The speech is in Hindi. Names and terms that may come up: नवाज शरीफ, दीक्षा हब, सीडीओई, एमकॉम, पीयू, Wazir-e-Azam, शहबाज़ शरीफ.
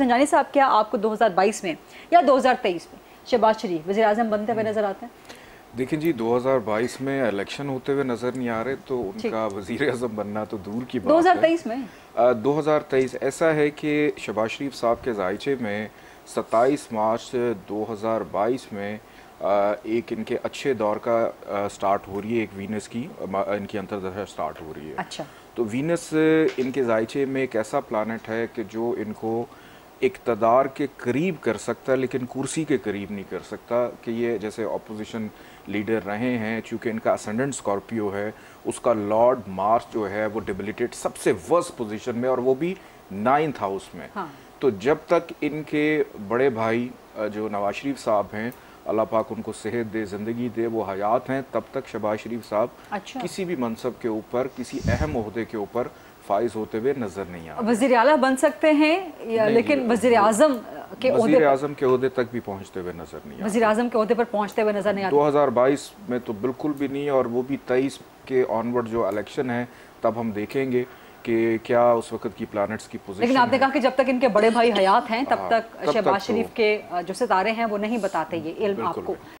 झंझानी साहब, क्या आपको 2022 में या 2023 में शहबाज़ शरीफ वज़ीर आज़म बनते हुए नज़र आते हैं? देखिए जी, 2022 में इलेक्शन होते हुए नज़र नहीं आ रहे, तो उनका वज़ीर आज़म बनना तो दूर की बात है। 2023 में 2023 ऐसा है कि शहबाज़ शरीफ साहब के जायचे में 27 मार्च 2022 में एक इनके अच्छे दौर का स्टार्ट हो रही है, एक वीनस की इनकी अंतर्दशा स्टार्ट हो रही है। अच्छा, तो वीनस इनके जायचे में एक ऐसा प्लानट है कि जो इनको इक़्तिदार के करीब कर सकता है लेकिन कुर्सी के करीब नहीं कर सकता। कि ये जैसे अपोजिशन लीडर रहे हैं, चूँकि इनका असेंडेंट स्कॉर्पियो है, उसका लॉर्ड मार्स जो है वो डिबिलिटेड सबसे वर्स्ट पोजीशन में, और वो भी 9th हाउस में। हाँ। तो जब तक इनके बड़े भाई जो नवाज शरीफ साहब हैं, अल्लाह पाक उनको सेहत दे, ज़िंदगी दे, वो हयात हैं, तब तक शहबाज़ शरीफ साहब किसी भी मनसब के ऊपर, किसी अहम ओहदे के ऊपर फाइज होते हुए नजर नहीं आ रहे। वज़ीर आला बन सकते हैं लेकिन वज़ीर आज़म के ओहदे तक भी पहुंचते हुए नजर नहीं आ रहे। वज़ीर आज़म के ओहदे पर पहुंचते हुए नजर नहीं आ रहे। 2022 में तो बिल्कुल भी नहीं, और वो भी 23 के ऑनवर्ड जो इलेक्शन है तब हम देखेंगे कि क्या उस वक्त की प्लैनेट्स की पोजीशन। लेकिन आपने कहा कि जब तक इनके बड़े भाई हयात हैं तब तक शहबाज़ शरीफ के जो सितारे हैं वो नहीं बताते ये इल्म आपको।